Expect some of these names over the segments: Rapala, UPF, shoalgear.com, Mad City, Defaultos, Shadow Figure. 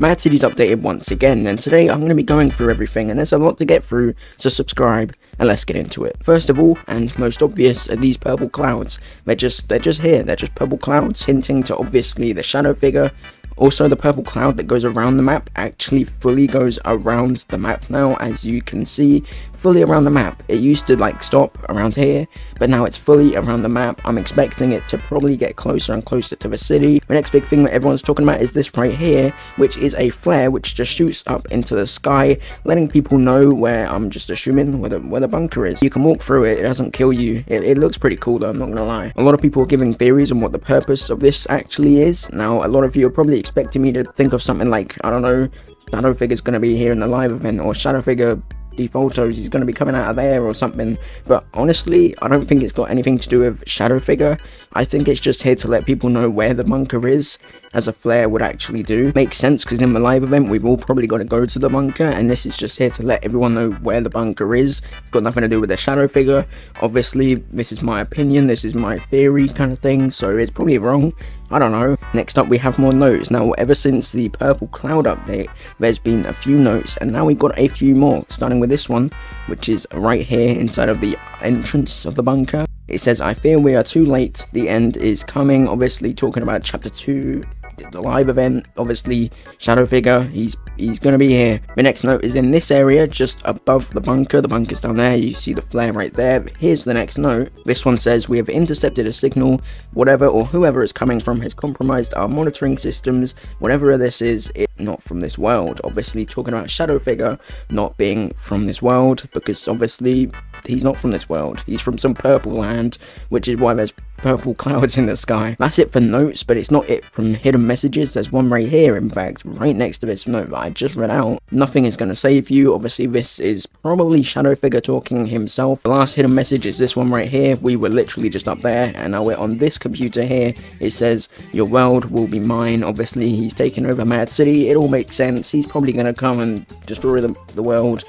Mad City's updated once again, and today I'm going to be going through everything, and there's a lot to get through, so subscribe and let's get into it. First of all, and most obvious, are these purple clouds. They're just here, they're just purple clouds hinting to obviously the Shadow Figure. Also, the purple cloud that goes around the map actually fully goes around the map now, as you can see, fully around the map. It used to like stop around here, but now it's fully around the map. I'm expecting it to probably get closer and closer to the city. The next big thing that everyone's talking about is this right here, which is a flare which just shoots up into the sky, letting people know where, I'm just assuming, where the bunker is. You can walk through it, it doesn't kill you. It looks pretty cool though, I'm not gonna lie. A lot of people are giving theories on what the purpose of this actually is. Now, a lot of you are probably expecting me to think of something like, I don't know, Shadow Figure's gonna be here in the live event, or Shadow Figure Defaultos, he's gonna be coming out of there or something, but honestly I don't think it's got anything to do with Shadow Figure. I think it's just here to let people know where the bunker is, as a flare would actually do. Makes sense, because in the live event we've all probably got to go to the bunker, and this is just here to let everyone know where the bunker is. It's got nothing to do with the Shadow Figure. Obviously this is my opinion, this is my theory kind of thing, so it's probably wrong, I don't know. Next up we have more notes. Now, ever since the purple cloud update there's been a few notes, and now we've got a few more, starting with this one, which is right here inside of the entrance of the bunker. It says, "I fear we are too late, the end is coming," obviously talking about chapter 2, the live event. Obviously Shadow Figure, he's gonna be here. The next note is in this area just above the bunker. The bunker's down there, you see the flare right there. Here's the next note. This one says, "We have intercepted a signal. Whatever or whoever is coming from has compromised our monitoring systems. Whatever this is, it's not from this world." Obviously talking about Shadow Figure not being from this world, because obviously he's not from this world, he's from some purple land, which is why there's purple clouds in the sky. That's it for notes, but it's not it from hidden messages. There's one right here, in fact, right next to this note that I just read out. "Nothing is gonna save you." Obviously this is probably Shadow Figure talking himself. The last hidden message is this one right here. We were literally just up there, and now we're on this computer here. It says, "Your world will be mine." Obviously he's taken over Mad City, it all makes sense. He's probably gonna come and destroy the world.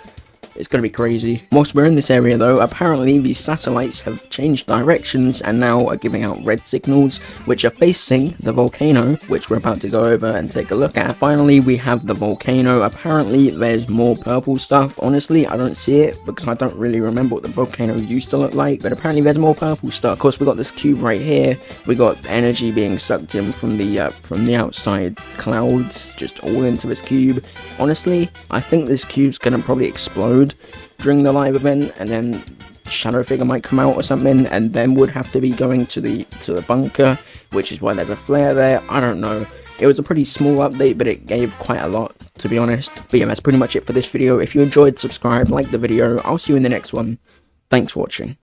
It's gonna be crazy. Whilst we're in this area though, apparently these satellites have changed directions and now are giving out red signals, which are facing the volcano, which we're about to go over and take a look at. Finally, we have the volcano. Apparently there's more purple stuff. Honestly, I don't see it because I don't really remember what the volcano used to look like, but apparently there's more purple stuff. Of course, we got this cube right here. We got energy being sucked in from the outside clouds, just all into this cube. Honestly, I think this cube's gonna probably explode during the live event, and then Shadow Figure might come out or something, and then would have to be going to the bunker, which is why there's a flare there. I don't know. It was a pretty small update, but it gave quite a lot, to be honest. But yeah, that's pretty much it for this video. If you enjoyed, subscribe, like the video. I'll see you in the next one. Thanks for watching.